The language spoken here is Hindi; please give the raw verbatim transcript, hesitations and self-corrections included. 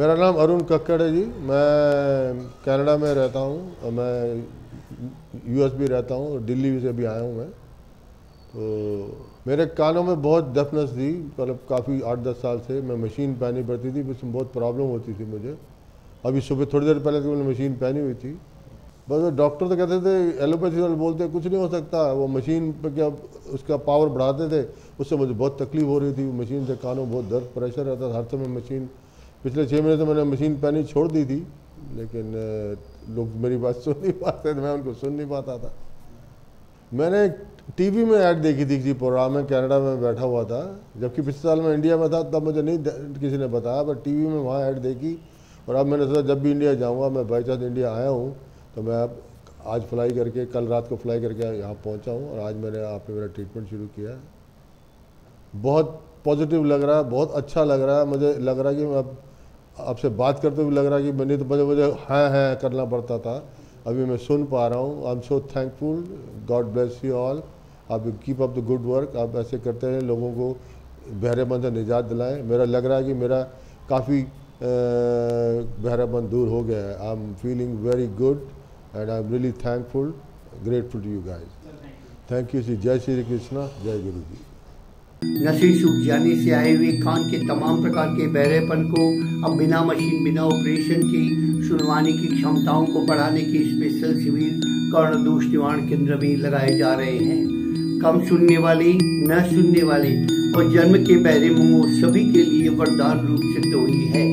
मेरा नाम अरुण कक्कड़ है जी। मैं कनाडा में रहता हूँ, मैं यूएस भी रहता हूँ और दिल्ली से भी आया हूँ मैं। तो मेरे कानों में बहुत डेफनेस थी, मतलब काफ़ी आठ दस साल से मैं मशीन पहनी पड़ती थी, उसमें बहुत प्रॉब्लम होती थी मुझे। अभी सुबह थोड़ी देर पहले तो मैंने मशीन पहनी हुई थी। बस डॉक्टर तो कहते थे एलोपैथी वाले बोलते कुछ नहीं हो सकता, वो मशीन पर क्या उसका पावर बढ़ाते थे, उससे मुझे बहुत तकलीफ हो रही थी। मशीन से कानों में बहुत दर्द प्रेशर रहता था हर समय मशीन। पिछले छः महीने से मैंने मशीन पहनी छोड़ दी थी, लेकिन लोग मेरी बात सुन नहीं पाते थे, मैं उनको सुन नहीं पाता था। मैंने टीवी में ऐड देखी थी किसी प्रोग्राम में, कनाडा में बैठा हुआ था, जबकि पिछले साल मैं इंडिया में था तब मुझे नहीं किसी ने बताया, पर टीवी में वहाँ ऐड देखी। और अब मैंने सोचा जब भी इंडिया जाऊँगा, मैं बाई चांस इंडिया आया हूँ तो मैं अब आज फ्लाई करके, कल रात को फ्लाई करके यहाँ पहुँचा हूँ और आज मैंने आपने मेरा ट्रीटमेंट शुरू किया। बहुत पॉजिटिव लग रहा है, बहुत अच्छा लग रहा है। मुझे लग रहा है कि मैं अब आपसे बात करते हुए लग रहा है कि मैंने तो मुझे मुझे हाँ हाँ करना पड़ता था, अभी मैं सुन पा रहा हूँ। I am so thankful. God bless you all. आप keep up the good work. आप ऐसे करते हैं, लोगों को बहरेपन से निजात दिलाएं। मेरा लग रहा है कि मेरा काफ़ी बहरेपन दूर हो गया है। I am feeling very good and I am really thankful, grateful to you guys. Thank you. Shri जय श्री कृष्णा, जय गुरु जी। नसें सूख जाने से आए हुए कान के तमाम प्रकार के बहरेपन को अब बिना मशीन, बिना ऑपरेशन की सुनवाने की क्षमताओं को बढ़ाने के स्पेशल शिविर कर्ण दोष निवारण केंद्र में लगाए जा रहे हैं। कम सुनने वाले, न सुनने वाले और जन्म के बहरे मुंहों सभी के लिए वरदान रूप सिद्ध हुई है।